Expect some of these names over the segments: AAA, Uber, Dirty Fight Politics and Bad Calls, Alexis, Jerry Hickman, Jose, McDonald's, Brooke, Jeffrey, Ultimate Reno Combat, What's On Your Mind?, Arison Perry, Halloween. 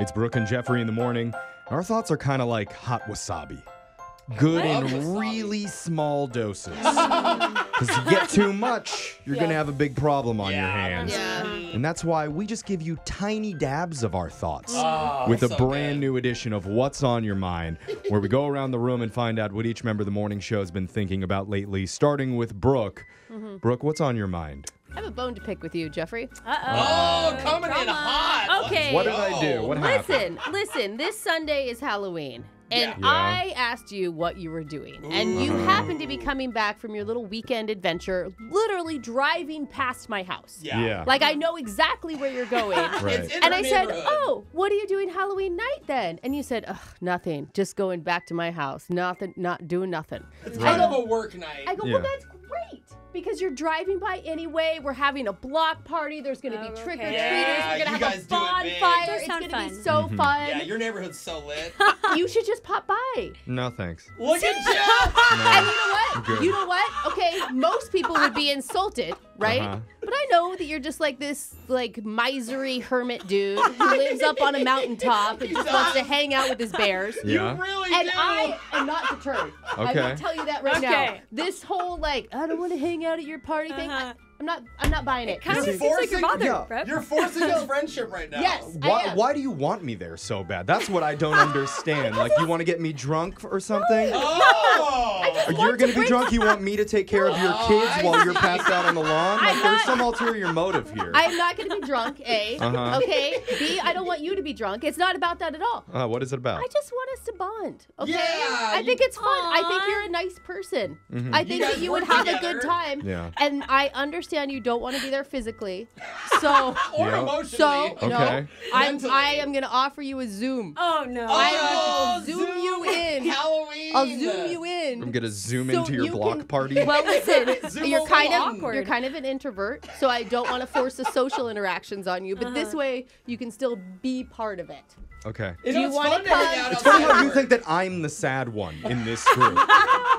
It's Brooke and Jeffrey in the morning. Our thoughts are kind of like hot wasabi. Good in really small doses. Because you get too much, you're going to have a big problem on your hands. And that's why we just give you tiny dabs of our thoughts with a brand new edition of What's On Your Mind, where we go around the room and find out what each member of the morning show has been thinking about lately, starting with Brooke. Brooke, what's on your mind? I have a bone to pick with you, Jeffrey. Uh-oh. Oh, coming in hot. Okay. What did I do? What happened? Listen, this Sunday is Halloween. And I asked you what you were doing. And you happened to be coming back from your little weekend adventure, literally driving past my house. Yeah. Like, I know exactly where you're going. And I said, oh, what are you doing Halloween night then? And you said, ugh, nothing. Just going back to my house. Nothing. Not doing nothing. It's kind of a work night. I go, well, that's great. Because you're driving by anyway. We're having a block party. There's going to be trick-or-treaters. Yeah, we're going to have a bonfire. It's going to be so fun. Yeah, your neighborhood's so lit. You should just pop by. No, thanks. Look at Jeff. And you know what? You know what? Okay, most people would be insulted, right? But I know that you're just like this like miserly hermit dude who lives up on a mountaintop and just wants to hang out with his bears. You really do. I am not deterred. Okay. I will tell you that right now. This whole like, I don't want to hang out at your party thing. I'm not buying it. Kind of seems like your mother. Yeah. You're forcing a friendship right now. Yes. Why do you want me there so bad? That's what I don't understand. Like, you want to get me drunk or something? Oh. You're going to be drunk? You want me to take care of your kids while you're passed out on the lawn? Like, there's some ulterior motive here. I'm not going to be drunk, A. Okay. B, I don't want you to be drunk. It's not about that at all. What is it about? I just want us to bond. Okay. Yeah, I think it's fun. I think you're a nice person. I think that you would have a good time. Yeah. And I understand. You don't want to be there physically, so no. I am gonna offer you a Zoom. Oh no! I will zoom you in. Halloween. I'll zoom you in. I'm gonna zoom into your block party. Well, listen, you're kind of an introvert, so I don't want to force the social interactions on you. But this way, you can still be part of it. Okay. Do you want to come? It's funny how you think that I'm the sad one in this group.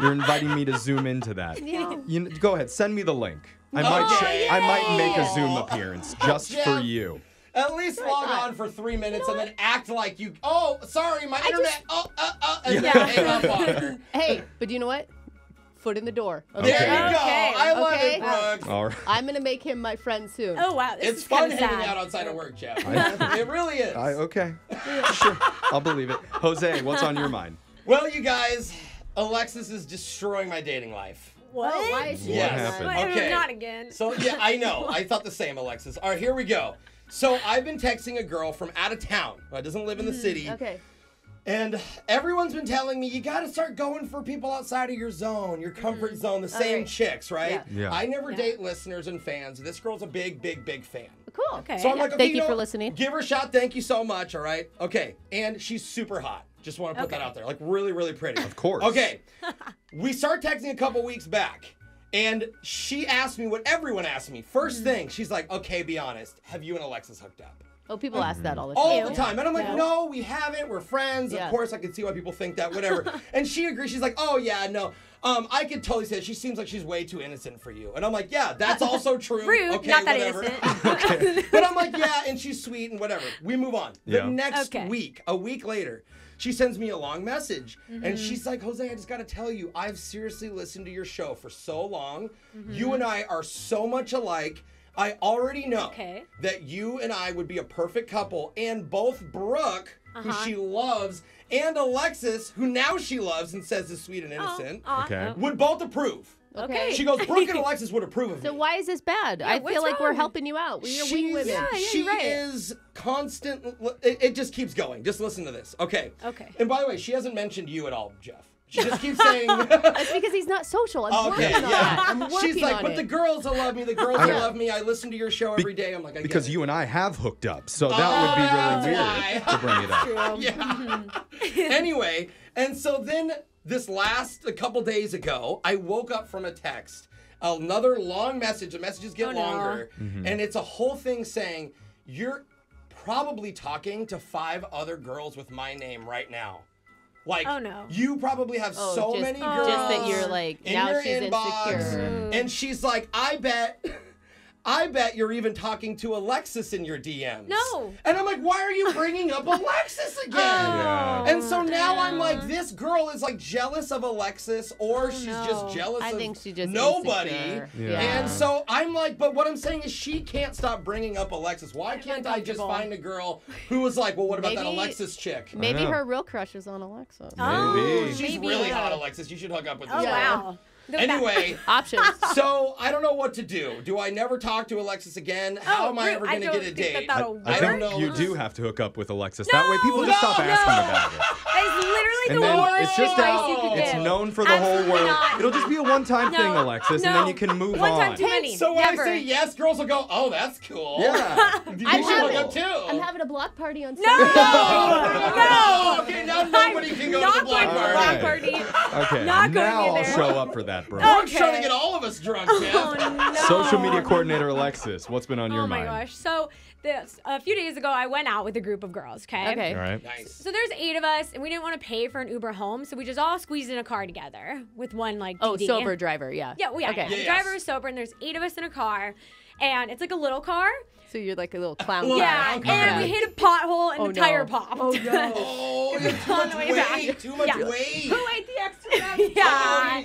You're inviting me to zoom into that. Yeah. Go ahead. Send me the link. I might make a Zoom appearance just for you. At least log on for 3 minutes and then act like you. Oh, sorry, my internet. And then hang up on her. Hey, but do you know what? Foot in the door. Okay. There you go. Okay. I love it, Brooke. All right. I'm going to make him my friend soon. Oh, wow. It's fun hanging out outside of work, Jeff. It really is. Okay. Sure. I'll believe it. Jose, what's on your mind? Well, you guys, Alexis is destroying my dating life. What? Oh, why is she happened? Okay. Not again. So, yeah, I know. I thought the same, Alexis. All right, here we go. So, I've been texting a girl from out of town who doesn't live in the city. Okay. And everyone's been telling me, you got to start going for people outside of your zone, your comfort zone, the same chicks, right? Yeah. I never date listeners and fans. This girl's a big, big, big fan. Cool. Okay. So, I'm like, okay, thank you for listening. Give her a shot. Thank you so much. All right. Okay. And she's super hot. Just want to put that out there. Like, really, really pretty. Of course. Okay. We start texting a couple weeks back, and she asked me what everyone asked me. First thing, she's like, okay, be honest. Have you and Alexis hooked up? Oh, people ask that all the time. All the time. And I'm like, no, we haven't. We're friends. Of course, I can see why people think that, whatever. And she agrees. She's like, oh, yeah, no. I could totally say that. She seems like she's way too innocent for you. And I'm like, yeah, that's also true. Rude, okay, not that innocent. But I'm like, yeah, and she's sweet and whatever. We move on. The next week, a week later, she sends me a long message, and she's like, Jose, I just got to tell you, I've seriously listened to your show for so long. You and I are so much alike. I already know that you and I would be a perfect couple, and both Brooke, who she loves, and Alexis, who now she loves and says is sweet and innocent, would both approve. Okay. She goes, Brooke and Alexis would approve of me. So why is this bad? Yeah, I feel like we're helping you out. We're wing women. She is constant. It just keeps going. Just listen to this. Okay. Okay. And by the way, she hasn't mentioned you at all, Jeff. She just keeps saying. It's because he's not social. I'm working on that. I'm working She's like, but the girls will love me. The girls will love me. I listen to your show every day. I'm like, I because you and I have hooked up, so that would be really weird to bring it up. Anyway, and so then this a couple days ago, I woke up from a text, another long message. The messages get longer, and it's a whole thing saying you're probably talking to 5 other girls with my name right now. Like, you probably have so many girls just that you're like, in your inbox, insecure. And she's like, I bet I bet you're even talking to Alexis in your DMs. No. And I'm like, why are you bringing up Alexis again? Oh, and so now I'm like, this girl is like jealous of Alexis, or she's just jealous of nobody. Yeah. And so I'm like, but what I'm saying is she can't stop bringing up Alexis. Why can't I just find a girl who was like, well, what about that Alexis chick? Maybe her real crush is on Alexis. Oh, she's really hot, Alexis. You should hook up with her. Oh, wow. Anyway, options. So I don't know what to do. Do I never talk to Alexis again? How am I ever going to get a date? I don't know. You do have to hook up with Alexis. That way people just stop asking about it. That is literally the worst advice you could do. It's known for the whole world. It'll just be a one-time thing, Alexis, and then you can move on. One time too many. So when I say yes, girls will go, oh, that's cool. Yeah. You should hook up too. I'm having a block party on Saturday. No! No! Okay, now nobody can go to the block party. Okay, now I'll show up for that. Brooke's trying to get all of us drunk, man. Oh, no. Social media coordinator Alexis, what's been on your mind? Oh my gosh. So a few days ago, I went out with a group of girls, okay? All right. Nice. So there's 8 of us, and we didn't want to pay for an Uber home, so we just all squeezed in a car together with one, like, DD. Oh, sober driver, yeah. Yeah, well, yeah. Okay. Yes. The driver is sober, and there's 8 of us in a car, and it's like a little car. So you're like a little clown car. Yeah, and we hit a pothole, and the tire popped. Oh, no. Oh, too much weight. Who ate the extra bags? Yeah. Oh,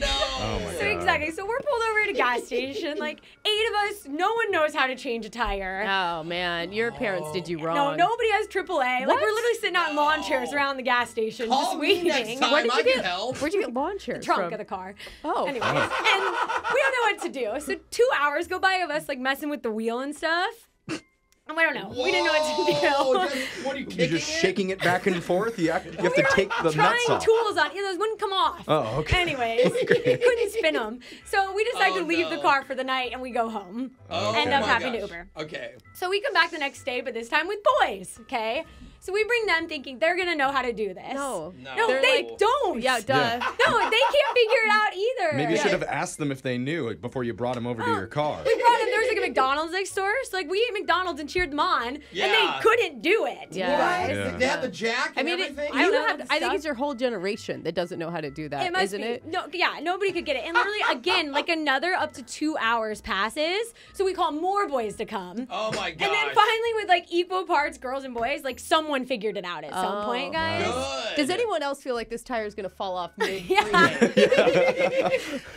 no. So exactly. So we're pulled over at a gas station. Like 8 of us. No one knows how to change a tire. Oh man, your parents did you wrong. No, nobody has AAA. What? Like we're literally sitting out in lawn chairs around the gas station, just waiting. Next time. Where'd you get lawn chairs? The trunk of the car. Oh. Anyway, and we don't know what to do. So 2 hours go by of us like messing with the wheel and stuff. I don't know. Whoa. We didn't know what to do. What are you kicking? You're just shaking it back and forth. You have to take the nuts off. Tools on. Those wouldn't come off. Oh, okay. Anyways, couldn't spin them. So we decided to leave the car for the night and we go home. Oh, end up having to Uber. Okay. So we come back the next day, but this time with boys. Okay. So we bring them thinking they're going to know how to do this. No, they don't. Yeah, duh. Yeah. No, they can't figure it out either. Maybe you should have asked them if they knew before you brought them over to your car. We brought them. There was like a McDonald's next door. So like we ate McDonald's and cheered them on, and they couldn't do it. Yeah. What? Did they have the jack and everything? I think it's your whole generation that doesn't know how to do that, isn't it? No, yeah, nobody could get it. And literally, again, like another up to 2 hours passes. So we call more boys to come. Oh, my God. And then finally with like equal parts, girls and boys, like someone figured it out at some point, guys. Good. Does anyone else feel like this tire is going to fall off me?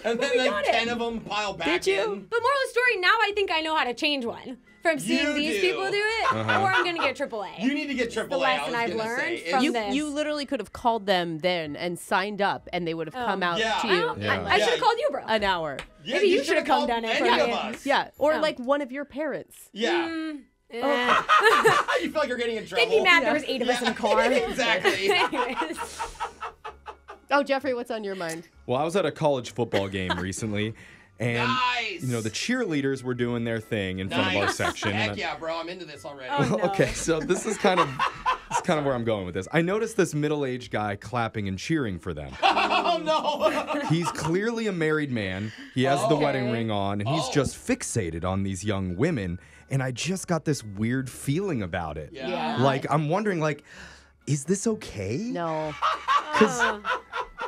And then like 10 of them pile back in. But moral of the story, now I think I know how to change one from seeing these people do it, or I'm going to get AAA. You need to get AAA. That's the lesson I've learned from this. You literally could have called them then and signed up, and they would have come out to you. I should have called you, bro. An hour. Yeah, maybe you should have come down it. Yeah, or like one of your parents. Yeah. Oh. You feel like you're getting in trouble. They'd be mad there was 8 of us in a car. Exactly. Anyways. Oh, Jeffrey, what's on your mind? Well, I was at a college football game recently. And, you know, the cheerleaders were doing their thing in front of our section. Heck yeah, bro. I'm into this already. Oh, no. Okay, so this is kind of where I'm going with this. I noticed this middle-aged guy clapping and cheering for them. Oh, no. He's clearly a married man. He has the wedding ring on, and he's just fixated on these young women. And I just got this weird feeling about it. Yeah. Like, I'm wondering, like, is this okay? No. Because...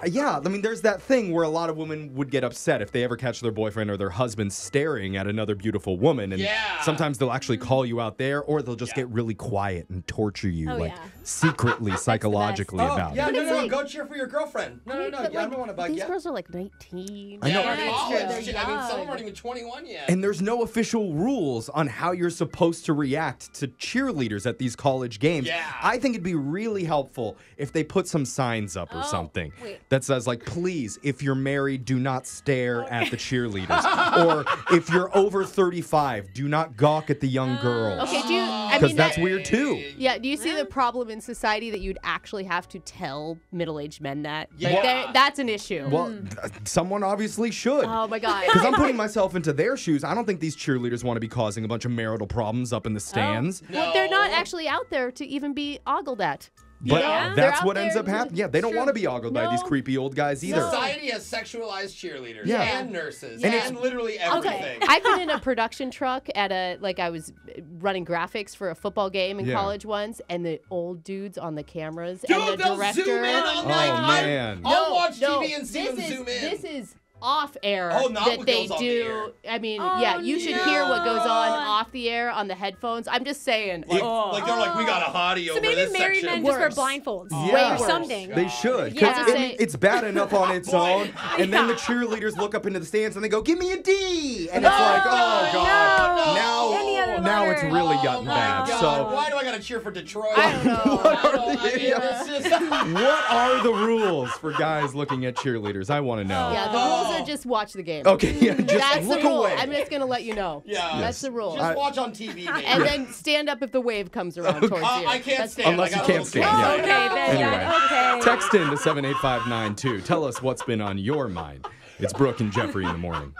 Yeah, I mean, there's that thing where a lot of women would get upset if they ever catch their boyfriend or their husband staring at another beautiful woman. And sometimes they'll actually call you out there, or they'll just get really quiet and torture you, secretly, psychologically about it. Yeah, no, go cheer for your girlfriend. No, like, I don't want to bug you. These girls are like 19. I know. I mean, some aren't even 21 yet. And there's no official rules on how you're supposed to react to cheerleaders at these college games. Yeah. I think it'd be really helpful if they put some signs up or something. Wait. That says, like, please, if you're married, do not stare at the cheerleaders. Or if you're over 35, do not gawk at the young girls. Okay, because that's weird, too. Yeah, do you see the problem in society that you'd actually have to tell middle-aged men that? Yeah. Like, that's an issue. Well, someone obviously should. Oh, my God. Because I'm putting myself into their shoes. I don't think these cheerleaders want to be causing a bunch of marital problems up in the stands. Oh. No. Well, they're not actually out there to even be ogled at. But that's what ends up happening. Yeah, they don't want to be ogled by these creepy old guys either. Society has sexualized cheerleaders and nurses and literally everything. Okay. I've been in a production truck at I was running graphics for a football game in college once, and the old dudes on the cameras and the director. Zoom in on, like, man. I'll watch TV and see them zoom in. This is off air that they do. I mean, yeah, you should hear what goes on off the air on the headphones. I'm just saying. Like they're like, we got a hottie over this section. So maybe married men just wear blindfolds or something. They should. Yeah. It's bad enough on its own. And then the cheerleaders look up into the stands and they go, give me a D. And it's like, oh, God. Now it's really gotten bad. So why do I got to cheer for Detroit? I don't know. What are the rules for guys looking at cheerleaders? I want to know. Yeah, the rules. Just watch the game. Okay, yeah, just that's look the rule. Away. I'm just gonna let you know. Yeah, that's the rule. Just watch on TV, maybe. And then stand up if the wave comes around towards you. I can't stand. Unless you can't stand. Yeah. Okay, then. Anyway, okay. Text in to 78592. Tell us what's been on your mind. It's Brooke and Jeffrey in the morning.